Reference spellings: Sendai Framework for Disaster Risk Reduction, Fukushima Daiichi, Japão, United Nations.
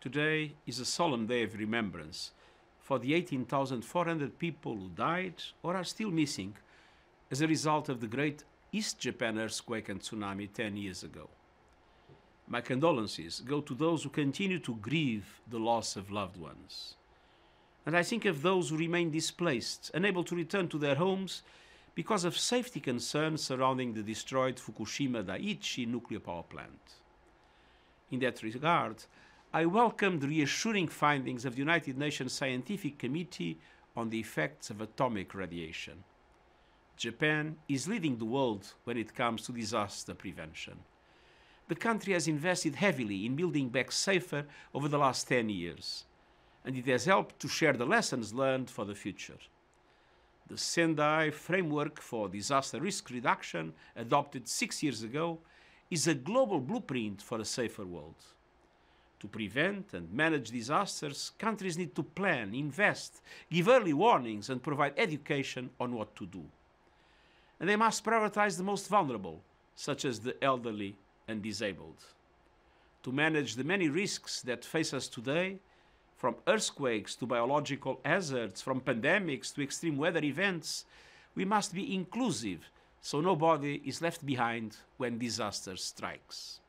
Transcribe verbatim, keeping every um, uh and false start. Today is a solemn day of remembrance for the eighteen thousand four hundred people who died or are still missing as a result of the great East Japan earthquake and tsunami ten years ago. My condolences go to those who continue to grieve the loss of loved ones. And I think of those who remain displaced, unable to return to their homes because of safety concerns surrounding the destroyed Fukushima Daiichi nuclear power plant. In that regard, I welcome the reassuring findings of the United Nations Scientific Committee on the effects of atomic radiation. Japan is leading the world when it comes to disaster prevention. The country has invested heavily in building back safer over the last ten years, and it has helped to share the lessons learned for the future. The Sendai Framework for Disaster Risk Reduction, adopted six years ago, is a global blueprint for a safer world. To prevent and manage disasters, countries need to plan, invest, give early warnings, and provide education on what to do. And they must prioritize the most vulnerable, such as the elderly and disabled. To manage the many risks that face us today, from earthquakes to biological hazards, from pandemics to extreme weather events, we must be inclusive so nobody is left behind when disaster strikes.